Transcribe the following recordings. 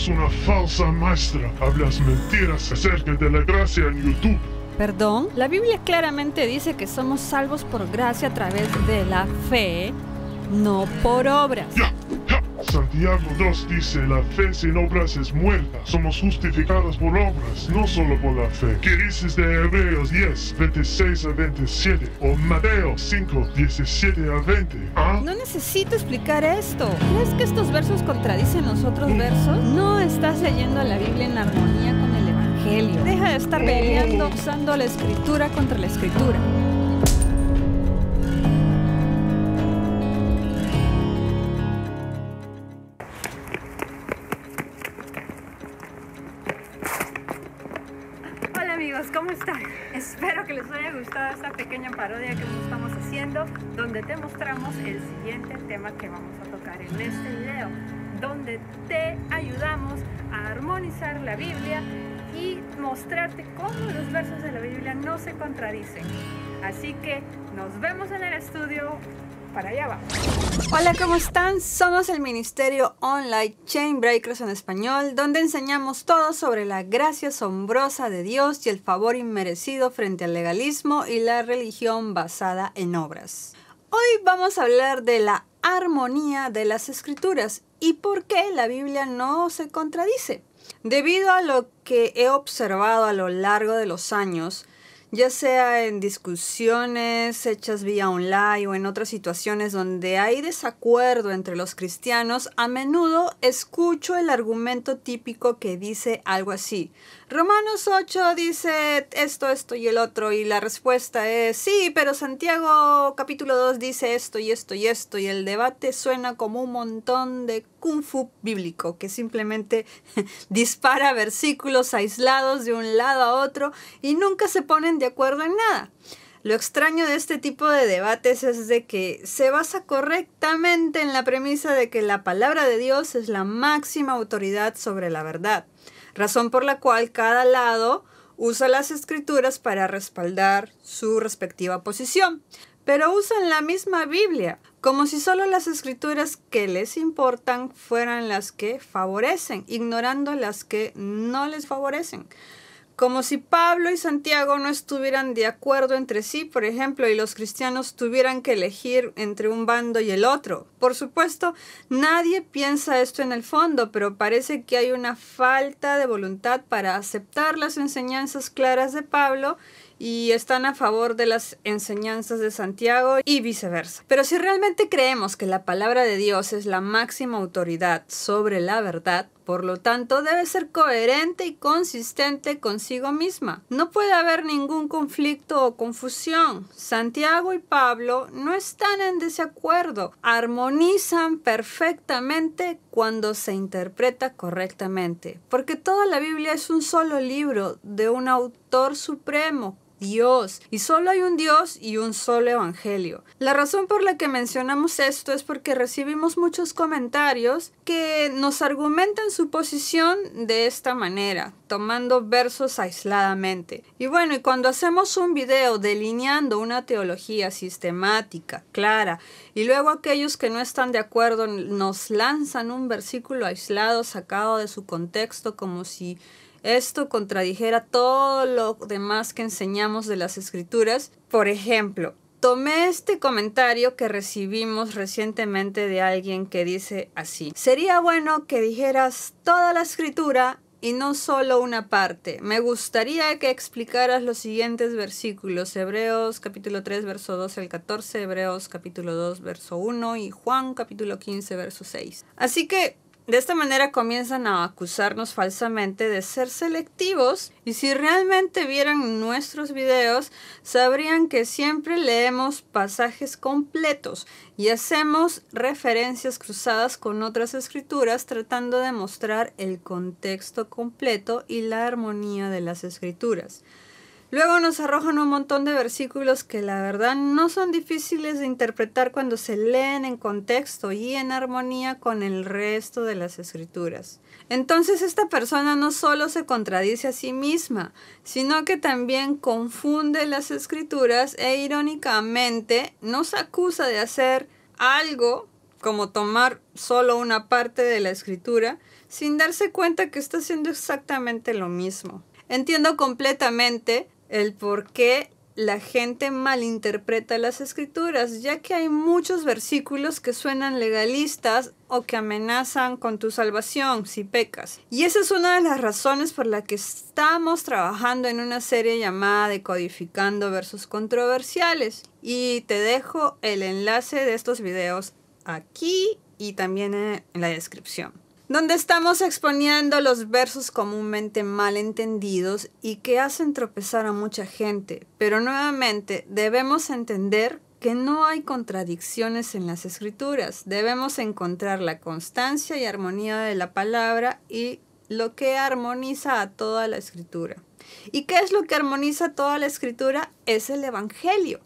eres una falsa maestra. Hablas mentiras acerca de la gracia en YouTube. ¿Perdón? La Biblia claramente dice que somos salvos por gracia a través de la fe, no por obras. Ya, ya. Santiago 2 dice, la fe sin obras es muerta. Somos justificados por obras, no solo por la fe. ¿Qué dices de Hebreos 10, 26 a 27? O Mateo 5, 17 a 20. ¿Ah? No necesito explicar esto. ¿Crees que estos versos contradicen los otros versos? No estás leyendo la Biblia en armonía con el Evangelio. Deja de estar peleando usando la escritura contra la escritura. ¿Cómo están? Espero que les haya gustado esta pequeña parodia que nos estamos haciendo, donde te mostramos el siguiente tema que vamos a tocar en este video, donde te ayudamos a armonizar la Biblia y mostrarte cómo los versos de la Biblia no se contradicen. Así que nos vemos en el estudio. Para allá va. Hola, ¿cómo están? Somos el ministerio online Chain Breakers en Español, donde enseñamos todo sobre la gracia asombrosa de Dios y el favor inmerecido frente al legalismo y la religión basada en obras. Hoy vamos a hablar de la armonía de las escrituras y por qué la Biblia no se contradice. Debido a lo que he observado a lo largo de los años, ya sea en discusiones hechas vía online o en otras situaciones donde hay desacuerdo entre los cristianos, a menudo escucho el argumento típico que dice algo así. Romanos 8 dice esto, esto y el otro, y la respuesta es sí, pero Santiago capítulo 2 dice esto y esto y esto, y el debate suena como un montón de kung fu bíblico que simplemente dispara versículos aislados de un lado a otro y nunca se ponen de acuerdo en nada. Lo extraño de este tipo de debates es de que se basa correctamente en la premisa de que la palabra de Dios es la máxima autoridad sobre la verdad, razón por la cual cada lado usa las escrituras para respaldar su respectiva posición, pero usan la misma Biblia, como si solo las escrituras que les importan fueran las que favorecen, ignorando las que no les favorecen. Como si Pablo y Santiago no estuvieran de acuerdo entre sí, por ejemplo, y los cristianos tuvieran que elegir entre un bando y el otro. Por supuesto, nadie piensa esto en el fondo, pero parece que hay una falta de voluntad para aceptar las enseñanzas claras de Pablo y están a favor de las enseñanzas de Santiago y viceversa. Pero si realmente creemos que la palabra de Dios es la máxima autoridad sobre la verdad, por lo tanto, debe ser coherente y consistente consigo misma. No puede haber ningún conflicto o confusión. Santiago y Pablo no están en desacuerdo. Armonizan perfectamente cuando se interpreta correctamente. Porque toda la Biblia es un solo libro de un autor supremo, Dios, y solo hay un Dios y un solo evangelio. La razón por la que mencionamos esto es porque recibimos muchos comentarios que nos argumentan su posición de esta manera, tomando versos aisladamente. Y bueno, y cuando hacemos un video delineando una teología sistemática, clara, y luego aquellos que no están de acuerdo nos lanzan un versículo aislado sacado de su contexto como si esto contradijera todo lo demás que enseñamos de las escrituras. Por ejemplo, tomé este comentario que recibimos recientemente de alguien que dice así: sería bueno que dijeras toda la escritura y no solo una parte. Me gustaría que explicaras los siguientes versículos: Hebreos capítulo 3 verso 12 al 14, Hebreos capítulo 2 verso 1 y Juan capítulo 15 verso 6. Así que de esta manera comienzan a acusarnos falsamente de ser selectivos, y si realmente vieran nuestros videos sabrían que siempre leemos pasajes completos y hacemos referencias cruzadas con otras escrituras tratando de mostrar el contexto completo y la armonía de las escrituras. Luego nos arrojan un montón de versículos que la verdad no son difíciles de interpretar cuando se leen en contexto y en armonía con el resto de las escrituras. Entonces esta persona no solo se contradice a sí misma, sino que también confunde las escrituras e irónicamente nos acusa de hacer algo como tomar solo una parte de la escritura sin darse cuenta que está haciendo exactamente lo mismo. Entiendo completamente el por qué la gente malinterpreta las escrituras, ya que hay muchos versículos que suenan legalistas o que amenazan con tu salvación si pecas. Y esa es una de las razones por la que estamos trabajando en una serie llamada Decodificando Versos Controversiales. Y te dejo el enlace de estos videos aquí y también en la descripción, donde estamos exponiendo los versos comúnmente malentendidos y que hacen tropezar a mucha gente. Pero nuevamente debemos entender que no hay contradicciones en las escrituras. Debemos encontrar la constancia y armonía de la palabra y lo que armoniza a toda la escritura. ¿Y qué es lo que armoniza a toda la escritura? Es el evangelio.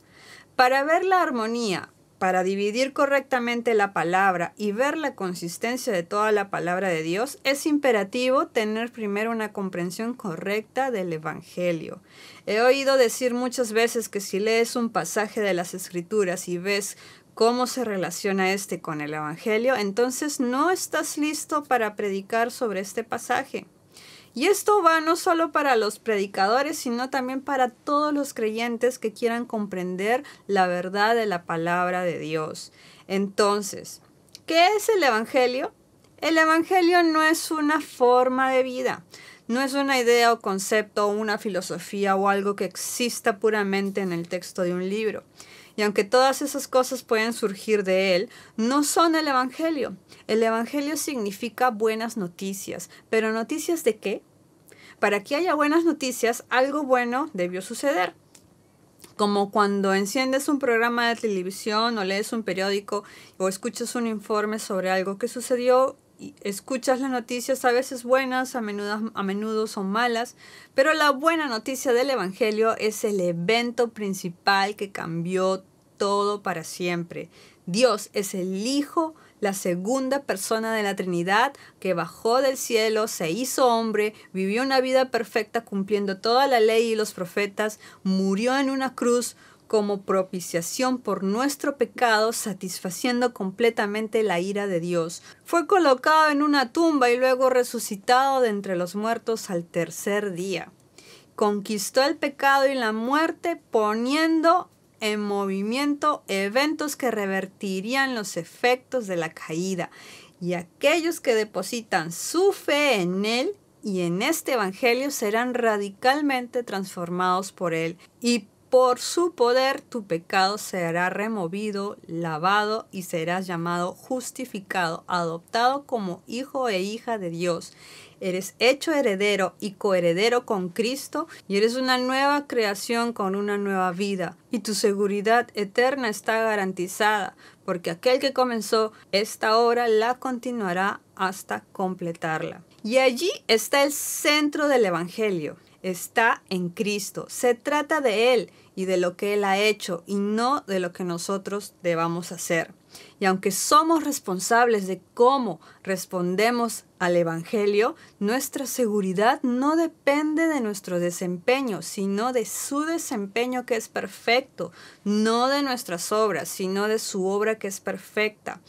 Para ver la armonía, para dividir correctamente la palabra y ver la consistencia de toda la palabra de Dios, es imperativo tener primero una comprensión correcta del evangelio. He oído decir muchas veces que si lees un pasaje de las escrituras y ves cómo se relaciona este con el evangelio, entonces no estás listo para predicar sobre este pasaje. Y esto va no solo para los predicadores, sino también para todos los creyentes que quieran comprender la verdad de la palabra de Dios. Entonces, ¿qué es el evangelio? El evangelio no es una forma de vida, no es una idea o concepto o una filosofía o algo que exista puramente en el texto de un libro. Y aunque todas esas cosas pueden surgir de él, no son el evangelio. El evangelio significa buenas noticias. ¿Pero noticias de qué? Para que haya buenas noticias, algo bueno debió suceder. Como cuando enciendes un programa de televisión o lees un periódico o escuchas un informe sobre algo que sucedió, y escuchas las noticias a veces buenas, a menudo son malas, pero la buena noticia del evangelio es el evento principal que cambió todo para siempre. Dios es el Hijo, la segunda persona de la Trinidad, que bajó del cielo, se hizo hombre, vivió una vida perfecta cumpliendo toda la ley y los profetas, murió en una cruz como propiciación por nuestro pecado, satisfaciendo completamente la ira de Dios. Fue colocado en una tumba y luego resucitado de entre los muertos al tercer día. Conquistó el pecado y la muerte, poniendo en movimiento eventos que revertirían los efectos de la caída. Y aquellos que depositan su fe en él y en este evangelio serán radicalmente transformados por él, y por su poder tu pecado será removido, lavado y serás llamado justificado, adoptado como hijo e hija de Dios. Eres hecho heredero y coheredero con Cristo y eres una nueva creación con una nueva vida. Y tu seguridad eterna está garantizada porque aquel que comenzó esta obra la continuará hasta completarla. Y allí está el centro del evangelio. Está en Cristo. Se trata de Él y de lo que Él ha hecho y no de lo que nosotros debamos hacer. Y aunque somos responsables de cómo respondemos al evangelio, nuestra seguridad no depende de nuestro desempeño, sino de su desempeño que es perfecto, no de nuestras obras, sino de su obra que es perfecta.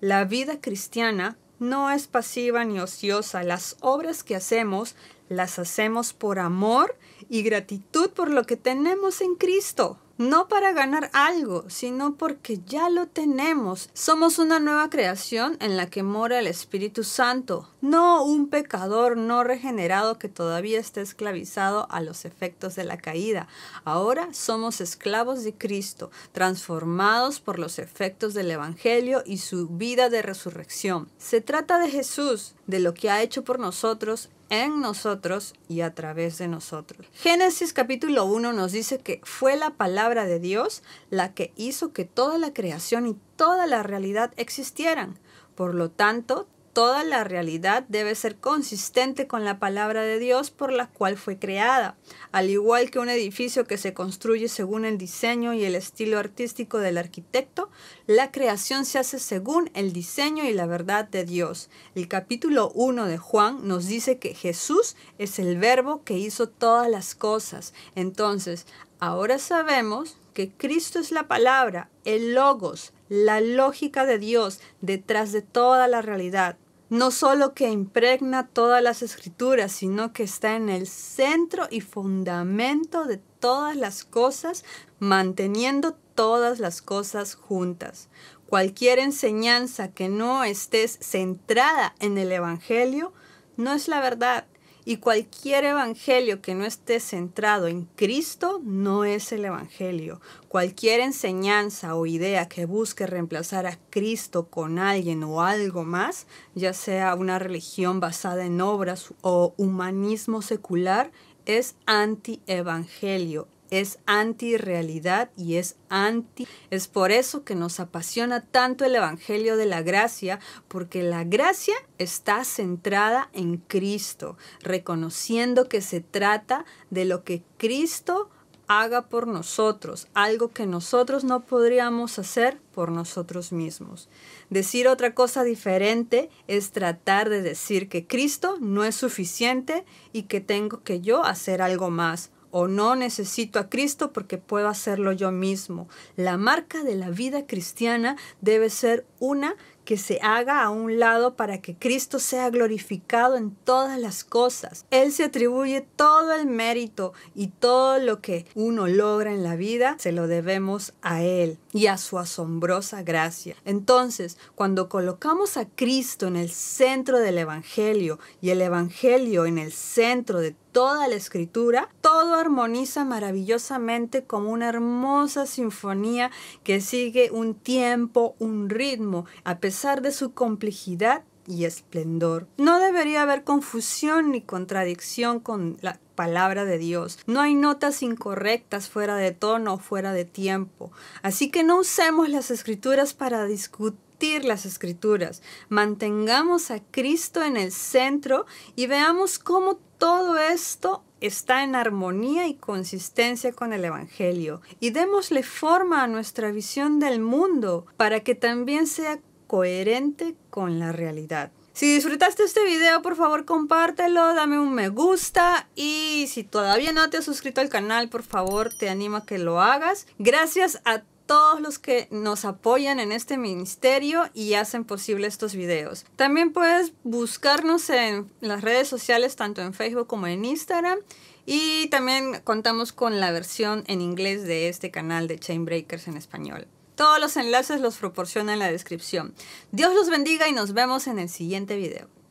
La vida cristiana no es pasiva ni ociosa. Las obras que hacemos las hacemos por amor y gratitud por lo que tenemos en Cristo. No para ganar algo, sino porque ya lo tenemos. Somos una nueva creación en la que mora el Espíritu Santo, no un pecador no regenerado que todavía está esclavizado a los efectos de la caída. Ahora somos esclavos de Cristo, transformados por los efectos del evangelio y su vida de resurrección. Se trata de Jesús, de lo que ha hecho por nosotros, en nosotros y a través de nosotros. Génesis capítulo 1 nos dice que fue la palabra de Dios la que hizo que toda la creación y toda la realidad existieran. Por lo tanto, toda la realidad debe ser consistente con la palabra de Dios por la cual fue creada. Al igual que un edificio que se construye según el diseño y el estilo artístico del arquitecto, la creación se hace según el diseño y la verdad de Dios. El capítulo 1 de Juan nos dice que Jesús es el verbo que hizo todas las cosas. Entonces, ahora sabemos que Cristo es la palabra, el logos, la lógica de Dios detrás de toda la realidad. no solo que impregna todas las escrituras, sino que está en el centro y fundamento de todas las cosas, manteniendo todas las cosas juntas. Cualquier enseñanza que no esté centrada en el Evangelio no es la verdad, y cualquier evangelio que no esté centrado en Cristo no es el evangelio. Cualquier enseñanza o idea que busque reemplazar a Cristo con alguien o algo más, ya sea una religión basada en obras o humanismo secular, es anti-evangelio, es anti-realidad y es anti. Es por eso que nos apasiona tanto el Evangelio de la Gracia, porque la gracia está centrada en Cristo, reconociendo que se trata de lo que Cristo haga por nosotros, algo que nosotros no podríamos hacer por nosotros mismos. Decir otra cosa diferente es tratar de decir que Cristo no es suficiente y que tengo que yo hacer algo más. O no necesito a Cristo porque puedo hacerlo yo mismo. La marca de la vida cristiana debe ser una que se haga a un lado para que Cristo sea glorificado en todas las cosas. Él se atribuye todo el mérito y todo lo que uno logra en la vida se lo debemos a Él y a su asombrosa gracia. Entonces, cuando colocamos a Cristo en el centro del Evangelio y el Evangelio en el centro de toda la Escritura, todo armoniza maravillosamente como una hermosa sinfonía que sigue un tiempo, un ritmo, a pesar de su complejidad y esplendor. No debería haber confusión ni contradicción con la palabra de Dios. No hay notas incorrectas, fuera de tono o fuera de tiempo. Así que no usemos las Escrituras para discutir las Escrituras. Mantengamos a Cristo en el centro y veamos cómo todo esto está en armonía y consistencia con el Evangelio, y démosle forma a nuestra visión del mundo para que también sea coherente con la realidad. Si disfrutaste este video, por favor compártelo, dame un me gusta, y si todavía no te has suscrito al canal, por favor te animo a que lo hagas. Gracias a todos los que nos apoyan en este ministerio y hacen posible estos videos. También puedes buscarnos en las redes sociales, tanto en Facebook como en Instagram, y también contamos con la versión en inglés de este canal de Chain Breakers en Español. Todos los enlaces los proporciona en la descripción. Dios los bendiga y nos vemos en el siguiente video.